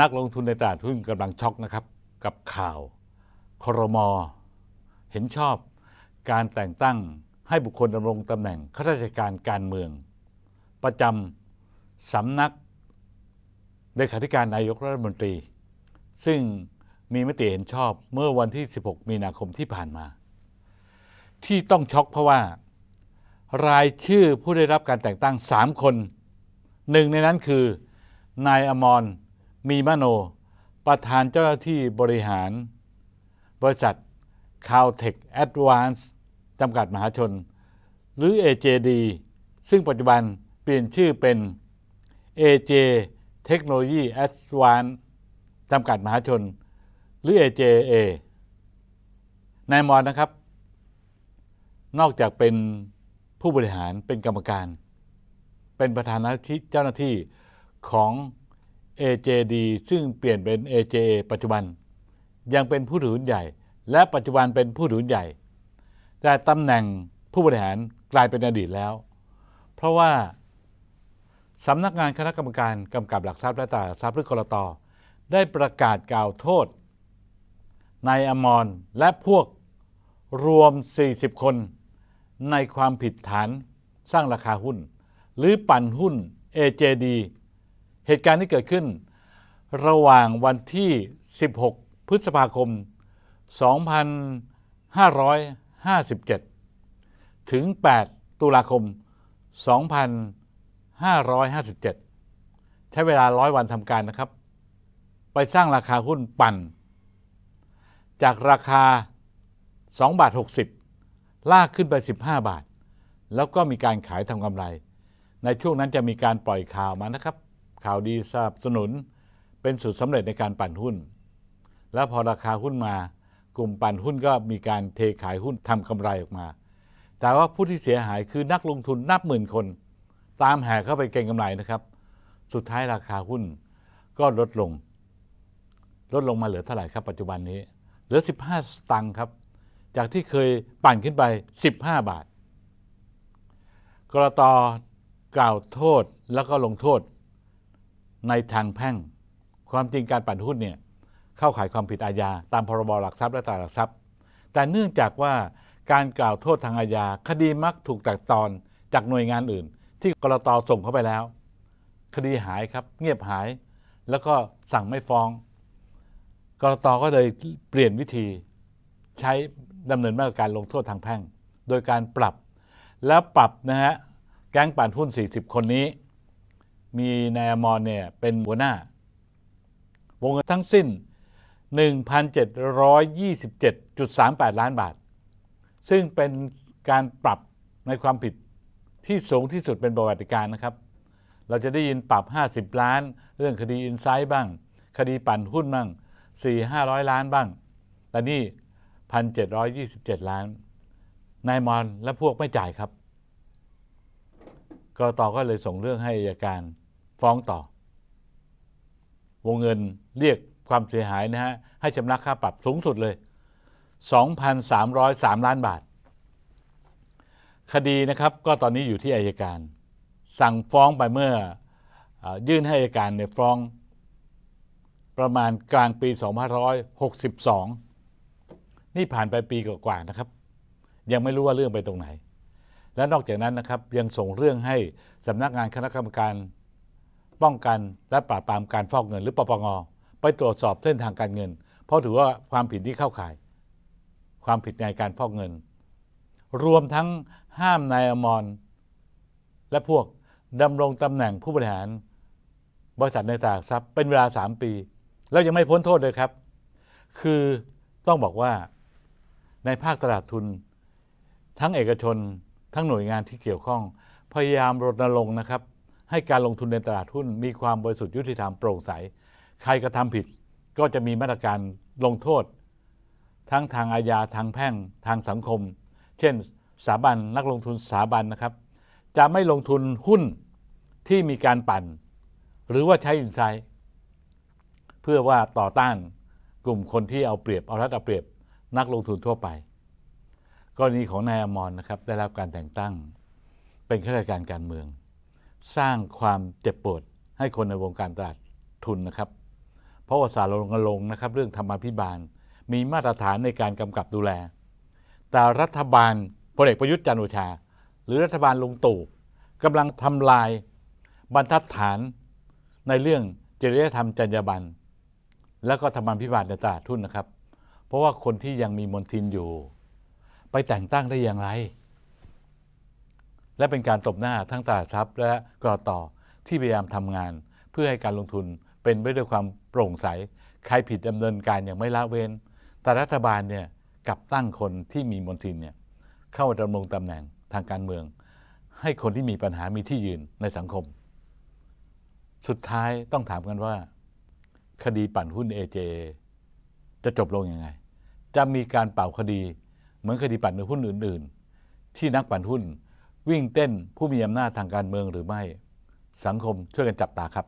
นักลงทุนในตลาดหุ้นกำลังช็อกนะครับกับข่าวครม.เห็นชอบการแต่งตั้งให้บุคคลดำรงตำแหน่งข้าราชการการเมืองประจำสำนักเลขาธิการนายกรัฐมนตรีซึ่งมีมติเห็นชอบเมื่อวันที่16มีนาคมที่ผ่านมาที่ต้องช็อกเพราะว่ารายชื่อผู้ได้รับการแต่งตั้ง3คนหนึ่งในนั้นคือนายอมรมีมโนประธานเจ้าหน้าที่บริหารบริษัท Caltech Advance จำกัดมหาชนหรือ AJD ซึ่งปัจจุบันเปลี่ยนชื่อเป็น AJ Technology Advance จำกัดมหาชนหรือ AJA นายอมรนะครับนอกจากเป็นผู้บริหารเป็นกรรมการเป็นประธานเจ้าหน้าที่ของ AJD ซึ่งเปลี่ยนเป็น AJA ปัจจุบันยังเป็นผู้ถือหุ้นใหญ่และปัจจุบันเป็นผู้ถือหุ้นใหญ่แต่ตำแหน่งผู้บริหารกลายเป็นอดีตแล้วเพราะว่าสำนักงานคณะกรรมการกำกับหลักทรัพย์และตราทรัพย์หรือกลต.ได้ประกาศกล่าวโทษนายอมรและพวกรวม40คนในความผิดฐานสร้างราคาหุ้นหรือปั่นหุ้น AJD เหตุการณ์ที่เกิดขึ้นระหว่างวันที่16พฤษภาคม2557ถึง8ตุลาคม2557ใช้เวลา100วันทำการนะครับไปสร้างราคาหุ้นปั่นจากราคา2.60 บาทลากขึ้นไป15 บาทแล้วก็มีการขายทำกำไรในช่วงนั้นจะมีการปล่อยข่าวมานะครับข่าวดีสนับสนุนเป็นสูตรสำเร็จในการปั่นหุ้นแล้วพอราคาหุ้นมากลุ่มปั่นหุ้นก็มีการเทขายหุ้นทำกำไรออกมาแต่ว่าผู้ที่เสียหายคือนักลงทุนนับหมื่นคนตามแห่เข้าไปเก็งกำไรนะครับสุดท้ายราคาหุ้นก็ลดลงมาเหลือเท่าไหร่ครับปัจจุบันนี้เหลือ15สตางค์ครับจากที่เคยปั่นขึ้นไป15บาทกลต.กล่าวโทษแล้วก็ลงโทษในทางแพ่งความจริงการปั่นหุ้นเนี่ยเข้าข่ายความผิดอาญาตามพ.ร.บ.หลักทรัพย์และตราหลักทรัพย์แต่เนื่องจากว่าการกล่าวโทษทางอาญาคดีมักถูกตัดตอนจากหน่วยงานอื่นที่กลต.ส่งเข้าไปแล้วคดีหายครับเงียบหายแล้วก็สั่งไม่ฟ้องกลต.ก็เลยเปลี่ยนวิธีใช้ดำเนินมาตรการลงโทษทางแพ่งโดยการปรับแล้วปรับนะฮะแก๊งปั่นหุ้น40คนนี้มีนายอมรเนี่ยเป็นหัวหน้าวงเงินทั้งสิ้น 1,727.38 ล้านบาทซึ่งเป็นการปรับในความผิดที่สูงที่สุดเป็นประวัติการนะครับเราจะได้ยินปรับ50ล้านเรื่องคดีอินไซด์บ้างคดีปั่นหุ้นบ้าง 4-500 ล้านบ้างแต่นี่ 1,727 ล้านนายอมรและพวกไม่จ่ายครับกลต.ก็เลยส่งเรื่องให้อัยการฟ้องต่อวงเงินเรียกความเสียหายนะฮะให้ชำระค่าปรับสูงสุดเลย 2,303 ล้านบาทคดีนะครับก็ตอนนี้อยู่ที่อัยการสั่งฟ้องไปเมื่อยื่นให้อัยการเนี่ยฟ้องประมาณกลางปี 2562นี่ผ่านไปปีกว่าๆนะครับยังไม่รู้ว่าเรื่องไปตรงไหนและนอกจากนั้นนะครับยังส่งเรื่องให้สำนักงานคณะกรรมการป้องกันและปราบปรามการฟอกเงินหรือปปง.ไปตรวจสอบเส้นทางการเงินเพราะถือว่าความผิดที่เข้าข่ายความผิดในการฟอกเงินรวมทั้งห้ามนายอมรและพวกดำรงตำแหน่งผู้บริหารบริษัทในตลาดทรัพย์เป็นเวลา3 ปีแล้วยังไม่พ้นโทษเลยครับคือต้องบอกว่าในภาคตลาดทุนทั้งเอกชนทั้งหน่วยงานที่เกี่ยวข้องพยายามรณรงค์นะครับให้การลงทุนในตลาดหุ้นมีความบริสุทธิ์ยุติธรรมโปร่งใสใครกระทำผิดก็จะมีมาตรการลงโทษทั้งทางอาญาทางแพ่งทางสังคมเช่นสถาบันนักลงทุนสถาบันนะครับจะไม่ลงทุนหุ้นที่มีการปั่นหรือว่าใช้อินไซด์เพื่อว่าต่อต้านกลุ่มคนที่เอาเปรียบเอารัดเอาเปรียบนักลงทุนทั่วไปกรณีของนายอมรนะครับได้รับการแต่งตั้งเป็นข้าราชการการเมืองสร้างความเจ็บปวดให้คนในวงการตลาดทุนนะครับ เพราะว่าศาลรณรงค์นะครับเรื่องธรรมาภิบาลมีมาตรฐานในการกำกับดูแลแต่รัฐบาลพลเอกประยุทธ์จันทร์โอชาหรือรัฐบาลลุงตู่กำลังทำลายบรรทัดฐานในเรื่องจริยธรรมจรรยาบรรณและก็ธรรมาภิบาลในตลาดหุ้นนะครับเพราะว่าคนที่ยังมีมนทินอยู่ไปแต่งตั้งได้อย่างไรและเป็นการตบหน้าทั้งตลาดทรัพย์และกต.ที่พยายามทำงานเพื่อให้การลงทุนเป็นไปด้วยความโปร่งใสใครผิดดำเนินการอย่างไม่ละเว้นแต่รัฐบาลเนี่ยกลับตั้งคนที่มีมนทินเนี่ยเข้าดำรงตำแหน่งทางการเมืองให้คนที่มีปัญหามีที่ยืนในสังคมสุดท้ายต้องถามกันว่าคดีปั่นหุ้น AJA จะจบลงยังไงจะมีการเป่าคดีเหมือนคดีปั่นหุ้นอื่นๆที่นักปั่นหุ้นวิ่งเต้นผู้มีอำนาจทางการเมืองหรือไม่สังคมช่วยกันจับตาครับ